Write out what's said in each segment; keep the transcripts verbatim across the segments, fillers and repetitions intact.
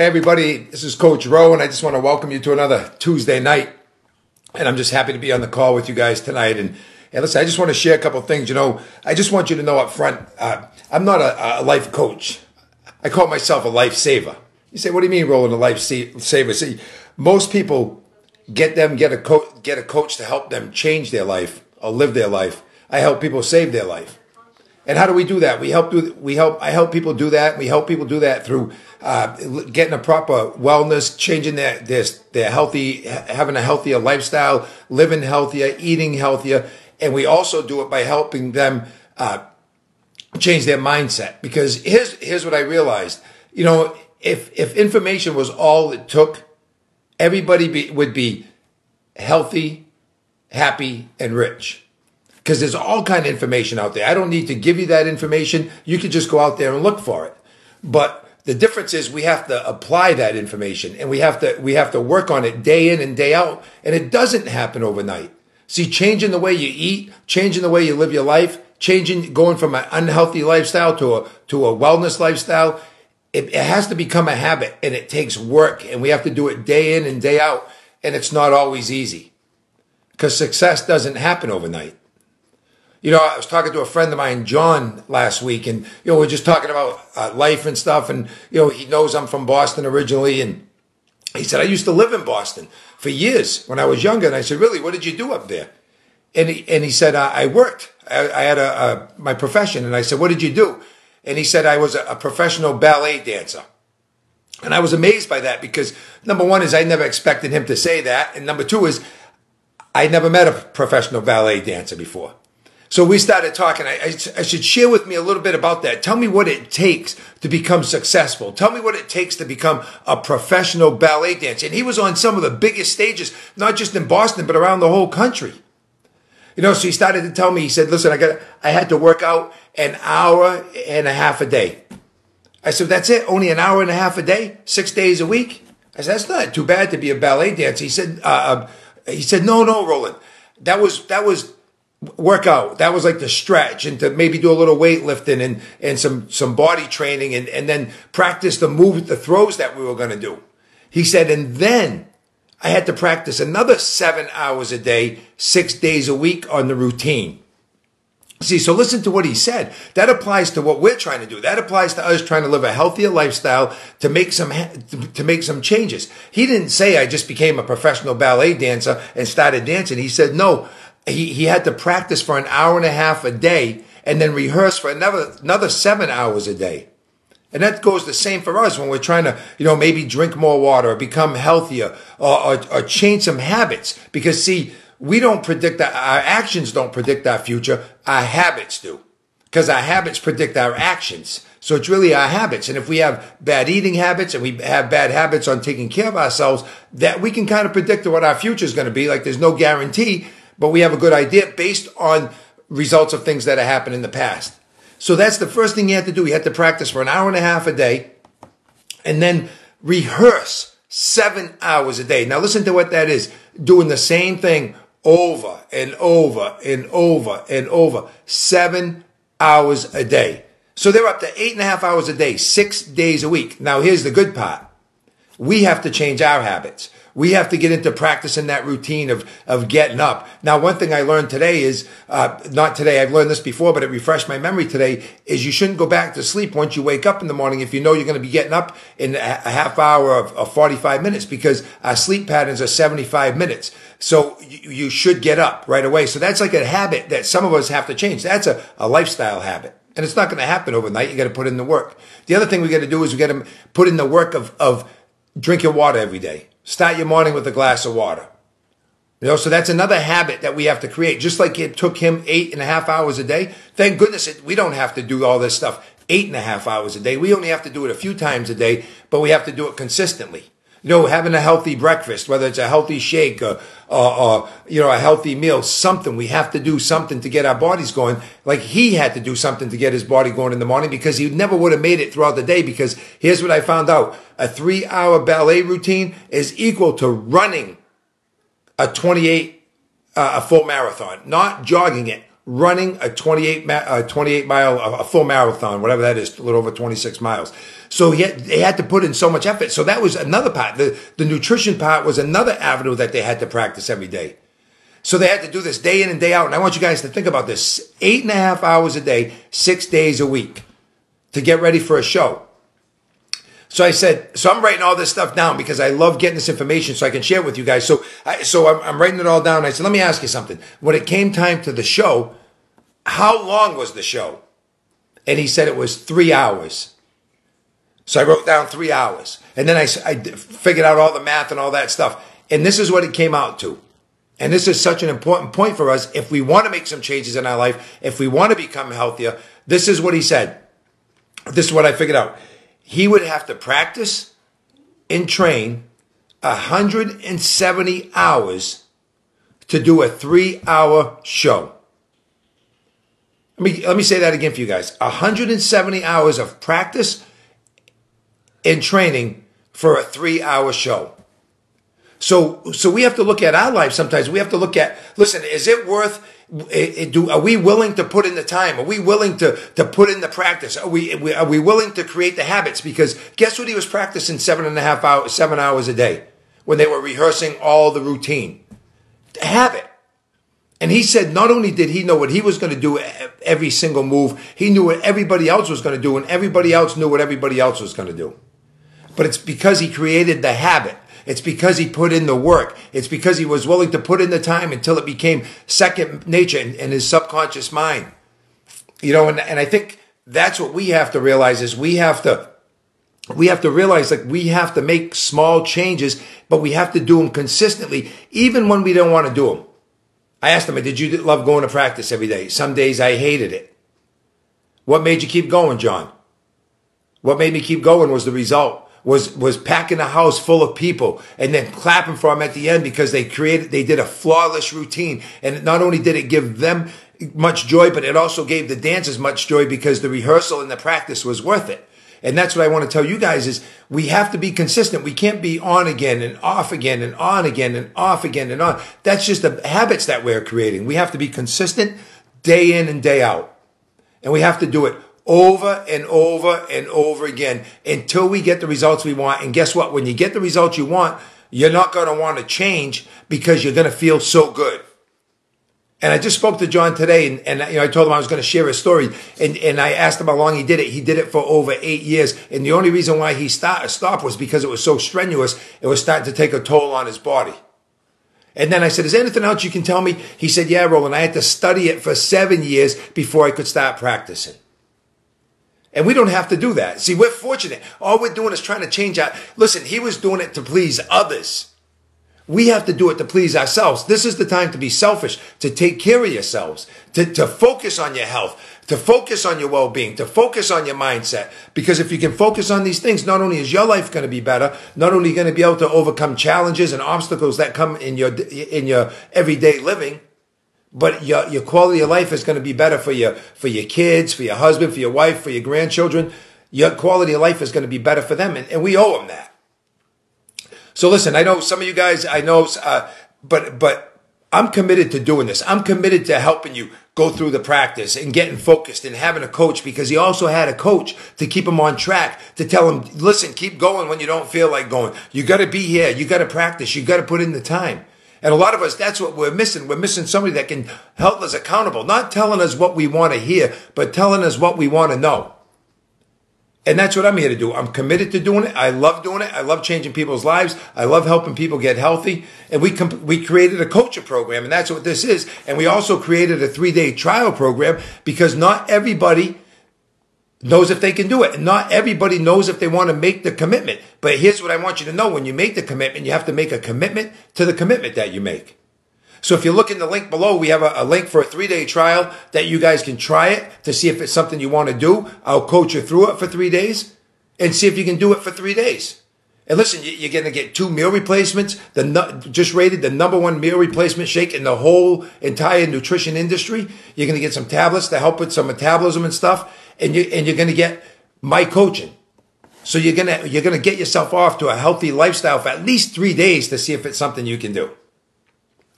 Hey everybody, this is Coach Roland. I just want to welcome you to another Tuesday night, and I'm just happy to be on the call with you guys tonight. And, and listen, I just want to share a couple of things. You know, I just want you to know up front, uh, I'm not a, a life coach. I call myself a lifesaver. You say, what do you mean, Roland, a lifesaver? See, most people get them get a co- get a coach to help them change their life or live their life. I help people save their life. And how do we do that? We help do we help I help people do that. We help people do that through uh, getting a proper wellness, changing their their their healthy, having a healthier lifestyle, living healthier, eating healthier, and we also do it by helping them uh, change their mindset. Because here's here's what I realized. You know, if if information was all it took, everybody be, would be healthy, happy, and rich. Because there's all kind of information out there. I don't need to give you that information. You could just go out there and look for it. But the difference is we have to apply that information, and we have to we have to work on it day in and day out. And it doesn't happen overnight. See, changing the way you eat, changing the way you live your life, changing going from an unhealthy lifestyle to a to a wellness lifestyle, it, it has to become a habit, and it takes work, and we have to do it day in and day out. And it's not always easy, because success doesn't happen overnight. You know, I was talking to a friend of mine, John, last week, and, you know, we we're just talking about uh, life and stuff, and, you know, he knows I'm from Boston originally, and he said, I used to live in Boston for years when I was younger, and I said, really, what did you do up there? And he, and he said, I, I worked. I, I had a, a my profession, and I said, what did you do? And he said, I was a, a professional ballet dancer. And I was amazed by that because, number one, is I never expected him to say that, and number two is I never met a professional ballet dancer before. So we started talking. I, I, I should share with me a little bit about that. Tell me what it takes to become successful. Tell me what it takes to become a professional ballet dancer. And he was on some of the biggest stages, not just in Boston, but around the whole country. You know, so he started to tell me, he said, listen, I got, I had to work out an hour and a half a day. I said, that's it? Only an hour and a half a day? Six days a week? I said, that's not too bad to be a ballet dancer. He said, uh, uh, he said, no, no, Roland. That was, that was, workout. That was like the stretch, and to maybe do a little weightlifting and, and some, some body training, and, and then practice the move, the throws that we were going to do. He said, and then I had to practice another seven hours a day, six days a week on the routine. See, so listen to what he said. That applies to what we're trying to do. That applies to us trying to live a healthier lifestyle, to make some, to make some changes. He didn't say I just became a professional ballet dancer and started dancing. He said, no, He he had to practice for an hour and a half a day, and then rehearse for another another seven hours a day. And that goes the same for us when we're trying to, you know, maybe drink more water or become healthier, or, or, or change some habits. Because, see, we don't predict, our, our actions don't predict our future. Our habits do, because our habits predict our actions. So it's really our habits. And if we have bad eating habits, and we have bad habits on taking care of ourselves, that we can kind of predict what our future is going to be. Like, there's no guarantee, but we have a good idea based on results of things that have happened in the past. So that's the first thing you have to do. You have to practice for an hour and a half a day, and then rehearse seven hours a day. Now listen to what that is. Doing the same thing over and over and over and over. Seven hours a day. So they're up to eight and a half hours a day, six days a week. Now here's the good part. We have to change our habits. We have to get into practicing that routine of, of getting up. Now, one thing I learned today is, uh, not today, I've learned this before, but it refreshed my memory today, is you shouldn't go back to sleep once you wake up in the morning if you know you're going to be getting up in a half hour of, of forty-five minutes, because our sleep patterns are seventy-five minutes. So you, you should get up right away. So that's like a habit that some of us have to change. That's a, a lifestyle habit. And it's not going to happen overnight. You got to put in the work. The other thing we got to do is we got to put in the work of, of drinking water every day. Start your morning with a glass of water. You know, so that's another habit that we have to create. Just like it took him eight and a half hours a day. Thank goodness it, we don't have to do all this stuff eight and a half hours a day. We only have to do it a few times a day, but we have to do it consistently. You know, having a healthy breakfast, whether it's a healthy shake or, or, or you know, a healthy meal, something. We have to do something to get our bodies going. Like he had to do something to get his body going in the morning, because he never would have made it throughout the day. Because here's what I found out. A three-hour ballet routine is equal to running a twenty-eight, uh, a full marathon. Not jogging it. running a twenty-eight mile, a full marathon, whatever that is, a little over twenty-six miles. So he had, they had to put in so much effort. So that was another part. The, the nutrition part was another avenue that they had to practice every day. So they had to do this day in and day out. And I want you guys to think about this. Eight and a half hours a day, six days a week to get ready for a show. So I said, so I'm writing all this stuff down because I love getting this information so I can share it with you guys. So, I, so I'm, I'm writing it all down. I said, let me ask you something. When it came time to the show, how long was the show? And he said it was three hours. So I wrote down three hours. And then I, I figured out all the math and all that stuff. And this is what it came out to. And this is such an important point for us. If we want to make some changes in our life, if we want to become healthier, this is what he said. This is what I figured out. He would have to practice and train one hundred seventy hours to do a three-hour show. Let me, let me say that again for you guys. one hundred seventy hours of practice and training for a three-hour show. So, so we have to look at our life sometimes. We have to look at, listen, is it worth, do, are we willing to put in the time? Are we willing to, to put in the practice? Are we, are we willing to create the habits? Because guess what he was practicing seven and a half hours, seven hours a day when they were rehearsing all the routine? Habit. And he said not only did he know what he was going to do every single move, he knew what everybody else was going to do, and everybody else knew what everybody else was going to do. But it's because he created the habit. It's because he put in the work. It's because he was willing to put in the time until it became second nature in, in his subconscious mind. You know, and, and I think that's what we have to realize is we have to, we have to realize like we have to make small changes, but we have to do them consistently, even when we don't want to do them. I asked him, did you love going to practice every day? Some days I hated it. What made you keep going, John? What made me keep going was the result. was was packing a house full of people and then clapping for them at the end because they created, they did a flawless routine. And not only did it give them much joy, but it also gave the dancers much joy because the rehearsal and the practice was worth it. And that's what I want to tell you guys is we have to be consistent. We can't be on again and off again and on again and off again and on. That's just the habits that we're creating. We have to be consistent day in and day out. And we have to do it over and over and over again until we get the results we want. And guess what? When you get the results you want, you're not going to want to change because you're going to feel so good. And I just spoke to John today, and, and you know, I told him I was going to share his story, and, and I asked him how long he did it. He did it for over eight years, and the only reason why he start, stopped was because it was so strenuous, it was starting to take a toll on his body. And then I said, is there anything else you can tell me? He said, yeah, Roland, I had to study it for seven years before I could start practicing. And we don't have to do that. See, we're fortunate. All we're doing is trying to change our... Listen, he was doing it to please others. We have to do it to please ourselves. This is the time to be selfish, to take care of yourselves, to, to focus on your health, to focus on your well-being, to focus on your mindset. Because if you can focus on these things, not only is your life going to be better, not only are you going to be able to overcome challenges and obstacles that come in your, in your everyday living, but your, your quality of life is going to be better for your, for your kids, for your husband, for your wife, for your grandchildren. Your quality of life is going to be better for them. And, and we owe them that. So listen, I know some of you guys, I know, uh, but, but I'm committed to doing this. I'm committed to helping you go through the practice and getting focused and having a coach, because he also had a coach to keep him on track, to tell him, listen, keep going when you don't feel like going. You got to be here. You got to practice. You got to put in the time. And a lot of us, that's what we're missing. We're missing somebody that can help us accountable, not telling us what we want to hear, but telling us what we want to know. And that's what I'm here to do. I'm committed to doing it. I love doing it. I love changing people's lives. I love helping people get healthy. And we we created a coaching program, and that's what this is. And we also created a three-day trial program because not everybody knows if they can do it. And not everybody knows if they want to make the commitment. But here's what I want you to know. When you make the commitment, you have to make a commitment to the commitment that you make. So if you look in the link below, we have a, a link for a three-day trial that you guys can try it to see if it's something you want to do. I'll coach you through it for three days and see if you can do it for three days. And listen, you're going to get two meal replacements, the just rated the number one meal replacement shake in the whole entire nutrition industry. You're going to get some tablets to help with some metabolism and stuff. And you and you're going to get my coaching, so you're gonna you're gonna get yourself off to a healthy lifestyle for at least three days to see if it's something you can do.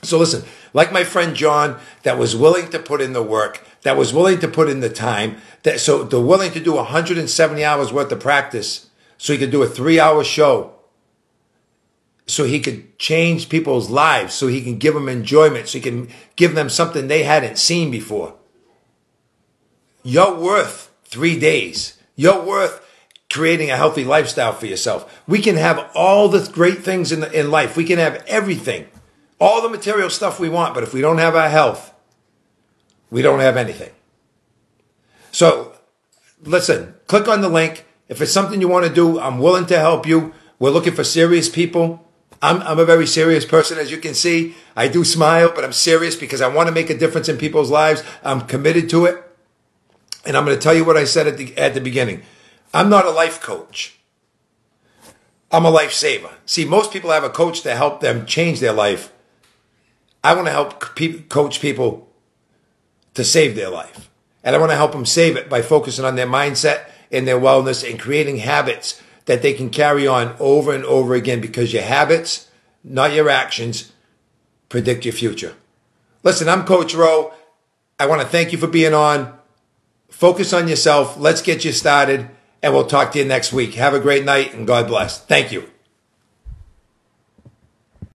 So listen, like my friend John, that was willing to put in the work, that was willing to put in the time, that so they're willing to do one hundred seventy hours worth of practice so he could do a three hour show, so he could change people's lives, so he can give them enjoyment, so he can give them something they hadn't seen before. You're worth three days. You're worth creating a healthy lifestyle for yourself. We can have all the great things in, the, in life. We can have everything, all the material stuff we want, but if we don't have our health, we don't have anything. So listen, click on the link. If it's something you want to do, I'm willing to help you. We're looking for serious people. I'm, I'm a very serious person, as you can see. I do smile, but I'm serious because I want to make a difference in people's lives. I'm committed to it. And I'm going to tell you what I said at the, at the beginning. I'm not a life coach. I'm a lifesaver. See, most people have a coach to help them change their life. I want to help pe- coach people to save their life. And I want to help them save it by focusing on their mindset and their wellness and creating habits that they can carry on over and over again, because your habits, not your actions, predict your future. Listen, I'm Coach Rowe. I want to thank you for being on. Focus on yourself. Let's get you started, and we'll talk to you next week. Have a great night, and God bless. Thank you.